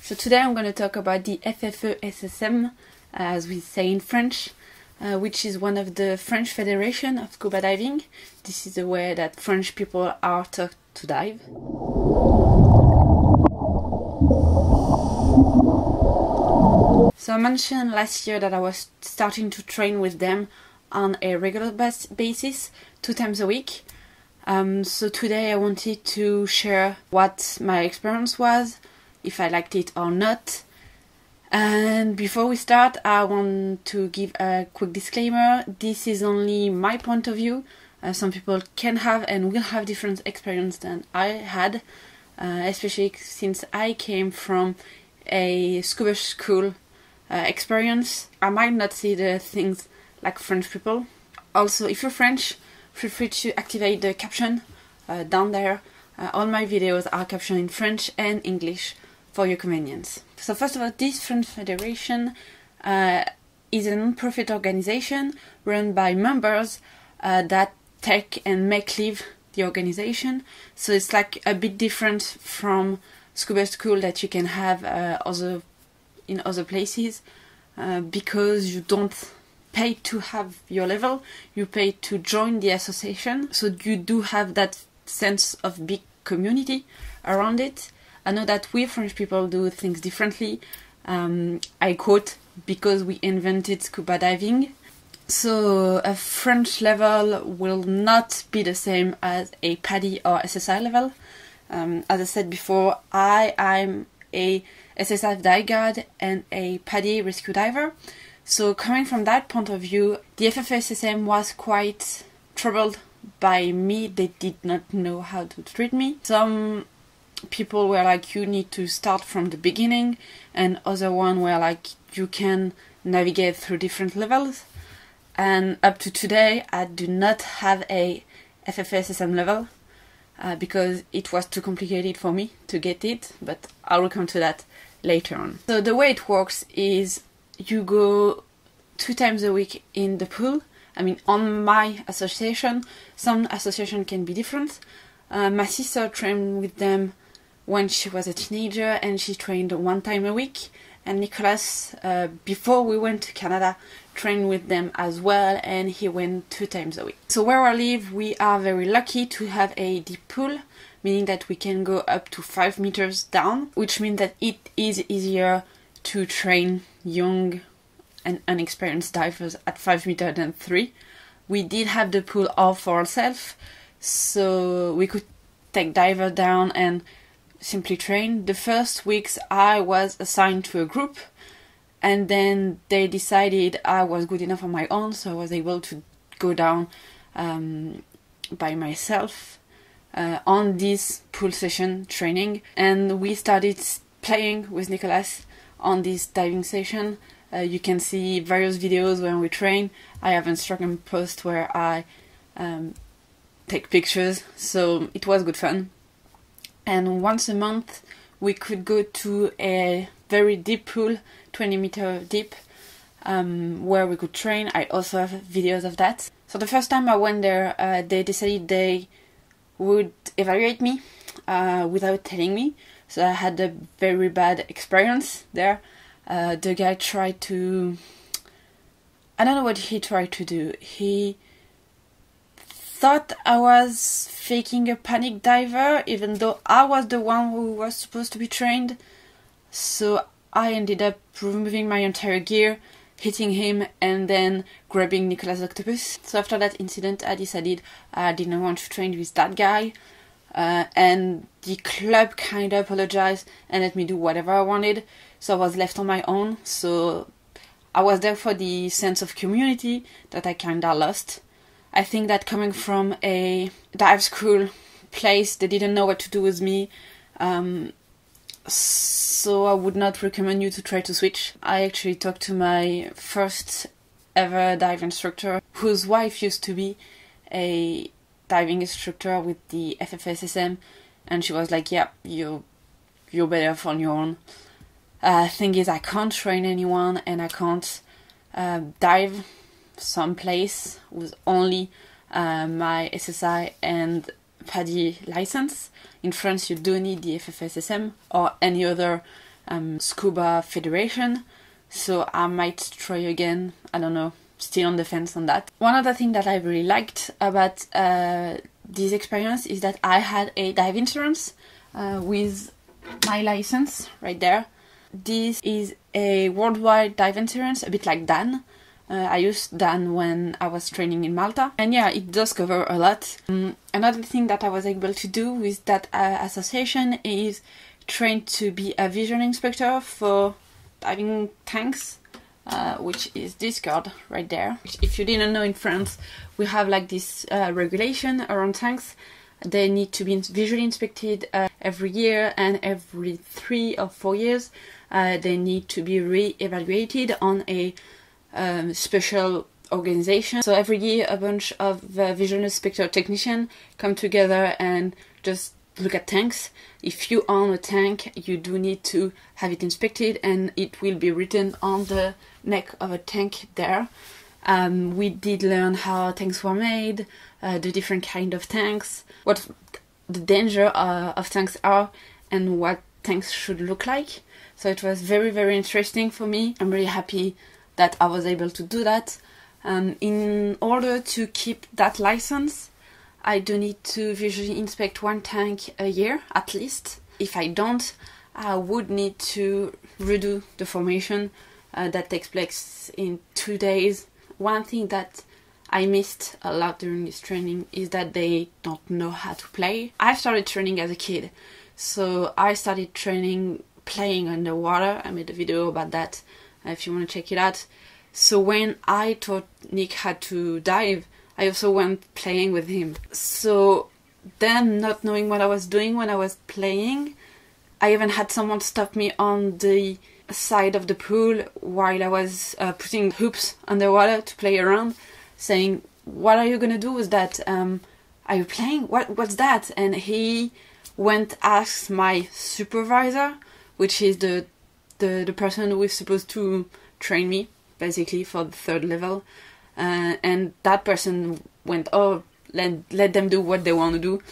So today I'm going to talk about the FFESSM, as we say in French, which is one of the French Federation of Scuba Diving. This is the way that French people are taught to dive. So I mentioned last year that I was starting to train with them on a regular basis, 2 times a week. So today I wanted to share what my experience was, if I liked it or not. And before we start, I want to give a quick disclaimer. This is only my point of view. Some people can have and will have different experience than I had, especially since I came from a scuba school experience. I might not see the things like French people. Also, if you're French, feel free to activate the caption down there. All my videos are captioned in French and English for your convenience. So first of all, this French Federation is a non-profit organization run by members that take and make live the organization. So it's like a bit different from scuba school that you can have in other places, because you don't pay to have your level, you pay to join the association. So you do have that sense of big community around it. I know that we French people do things differently. I quote, because we invented scuba diving. So a French level will not be the same as a PADI or SSI level. As I said before, I'm a SSI dive guide and a PADI rescue diver. So coming from that point of view, the FFESSM was quite troubled by me. They did not know how to treat me. Some people were like, you need to start from the beginning, and other one were like, you can navigate through different levels. And up to today I do not have a FFESSM level because it was too complicated for me to get it, but I will come to that later on. So the way it works is you go 2 times a week in the pool. I mean, on my association, some association can be different. My sister trained with them when she was a teenager, and she trained 1 time a week. And Nicolas, before we went to Canada, trained with them as well, and he went 2 times a week. So where I live, we are very lucky to have a deep pool, meaning that we can go up to 5 meters down, which means that it is easier to train young and unexperienced divers at 5 meters than 3. We did have the pool all for ourselves, so we could take diver down and simply train. The first weeks I was assigned to a group, and then they decided I was good enough on my own, so I was able to go down by myself on this pool session training. And we started playing with Nicolas on this diving session. You can see various videos when we train. I have an Instagram post where I take pictures, so it was good fun. And once a month we could go to a very deep pool, 20 meter deep, where we could train. I also have videos of that. So the first time I went there, they decided they would evaluate me without telling me. So I had a very bad experience there. The guy tried to, I don't know what he tried to do. He thought I was faking a panic diver, even though I was the one who was supposed to be trained. So I ended up removing my entire gear, hitting him, and then grabbing Nicolas' octopus. So after that incident, I decided I didn't want to train with that guy. And the club kind of apologized and let me do whatever I wanted, so I was left on my own. So I was there for the sense of community that I kind of lost. I think that coming from a dive school place, they didn't know what to do with me, so I would not recommend you to try to switch. I actually talked to my first ever dive instructor, whose wife used to be a diving instructor with the FFESSM, and she was like, yeah, you're better off on your own. Thing is, I can't train anyone, and I can't dive someplace with only my SSI and PADI license. In France you do need the FFESSM or any other Scuba Federation, so I might try again, I don't know, still on the fence on that. One other thing that I really liked about this experience is that I had a dive insurance with my license right there. This is a worldwide dive insurance, a bit like DAN. I used DAN when I was training in Malta, and yeah, it does cover a lot. Another thing that I was able to do with that association is train to be a vision inspector for diving tanks, which is this card right there. If you didn't know, in France we have like this regulation around tanks. They need to be visually inspected every year, and every 3 or 4 years they need to be re-evaluated on a special organization. So every year a bunch of visual inspector technicians come together and just look at tanks. If you own a tank, you do need to have it inspected, and it will be written on the neck of a tank there. We did learn how tanks were made, the different kind of tanks, what the danger of tanks are, and what tanks should look like. So it was very, very interesting for me. I'm really happy that I was able to do that. In order to keep that license, I do need to visually inspect one tank a year, at least. If I don't, I would need to redo the formation that takes place in 2 days. One thing that I missed a lot during this training is that they don't know how to play. I started training as a kid, so I started playing underwater. I made a video about that if you want to check it out. So when I taught Nick how to dive, I also went playing with him. So then, not knowing what I was doing when I was playing, I even had someone stop me on the side of the pool while I was putting hoops underwater to play around, saying, "What are you gonna do with that? Are you playing? What's that?" And he went asked my supervisor, which is the person who is supposed to train me, basically, for the 3rd level. And that person went, "Oh, let them do what they want to do,"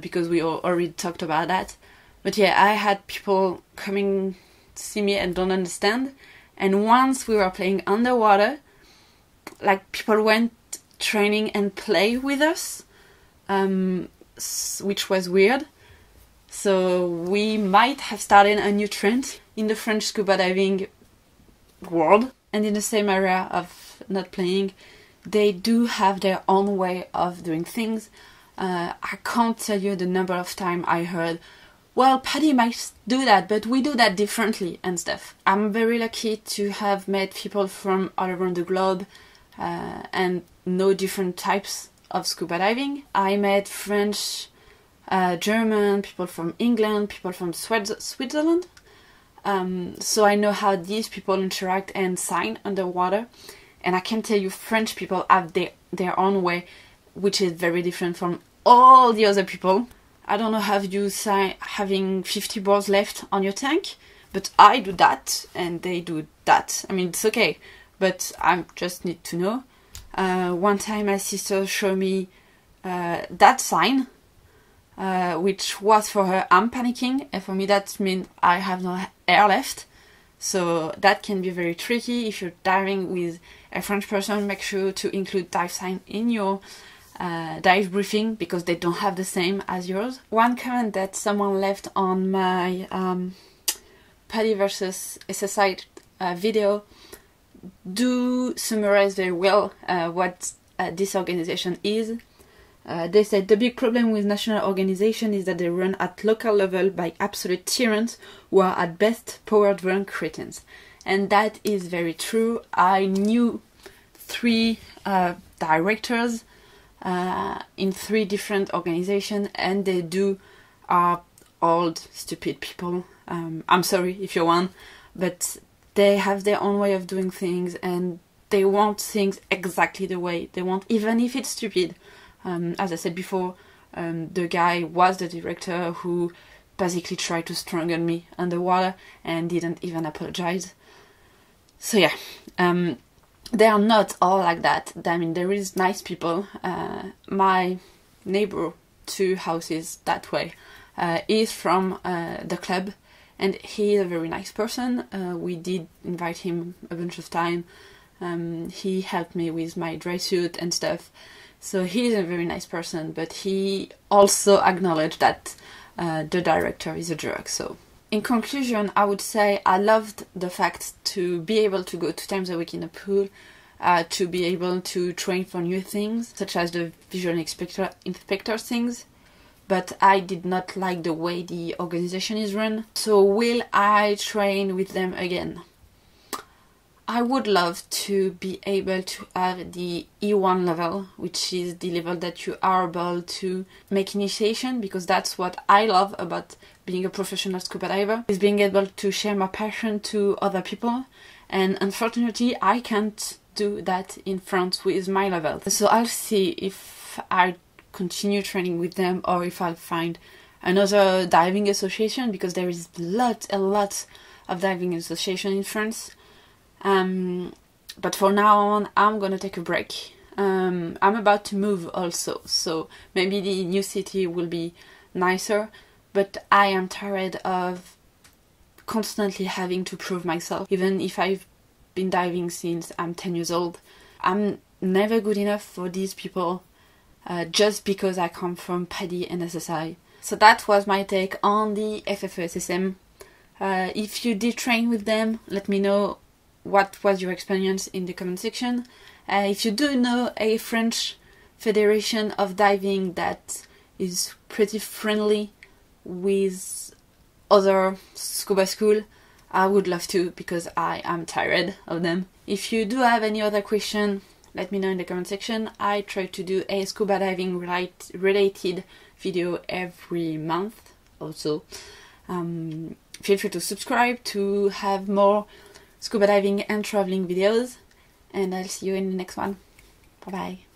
because we already talked about that. But yeah, I had people coming to see me and don't understand. And once we were playing underwater, like, people went training and play with us, which was weird. So we might have started a new trend in the French scuba diving world. And in the same area of not playing, they do have their own way of doing things. I can't tell you the number of times I heard, "Well, PADI might do that, but we do that differently," and stuff. I'm very lucky to have met people from all around the globe and know different types of scuba diving. I met French, German, people from England, people from Switzerland. So I know how these people interact and sign underwater, and I can tell you French people have their own way, which is very different from all the other people. I don't know how you sign having 50 balls left on your tank, but I do that and they do that. I mean, it's okay, but I just need to know. One time my sister showed me that sign, which was for her "I'm panicking," and for me that means I have no air left. So that can be very tricky. If you're diving with a French person, make sure to include dive sign in your dive briefing, because they don't have the same as yours. One comment that someone left on my PADI versus SSI video do summarize very well what this organization is. They said the big problem with national organization is that they run at local level by absolute tyrants who are at best power-drunk cretins. And that is very true. I knew 3 directors in 3 different organizations, and they are old, stupid people. I'm sorry if you're one, but they have their own way of doing things, and they want things exactly the way they want, even if it's stupid. As I said before, the guy was the director who basically tried to strangle me underwater and didn't even apologize. So yeah, they are not all like that. I mean, there is nice people. My neighbor, 2 houses that way, is from the club, And he is a very nice person. We did invite him a bunch of time. He helped me with my dry suit and stuff. So he is a very nice person, but he also acknowledged that the director is a jerk. So in conclusion, I would say I loved the fact to be able to go 2 times a week in a pool, to be able to train for new things, such as the visual inspector things. But I did not like the way the organization is run. So will I train with them again? I would love to be able to have the E1 level, which is the level that you are able to make initiation, because that's what I love about being a professional scuba diver, is being able to share my passion to other people. And unfortunately, I can't do that in France with my level. So I'll see if I continue training with them or if I'll find another diving association, because there is a lot of diving association in France. But for now on, I'm gonna take a break. I'm about to move also, so maybe the new city will be nicer, but I am tired of constantly having to prove myself. Even if I've been diving since I'm 10 years old, I'm never good enough for these people, just because I come from PADI and SSI. So that was my take on the FFESSM. If you did train with them, let me know what was your experience in the comment section. If you do know a French federation of diving that is pretty friendly with other scuba school, I would love to, because I am tired of them. If you do have any other question, let me know in the comment section. I try to do a scuba diving related video every month also. Feel free to subscribe to have more scuba diving and traveling videos, and I'll see you in the next one. Bye bye.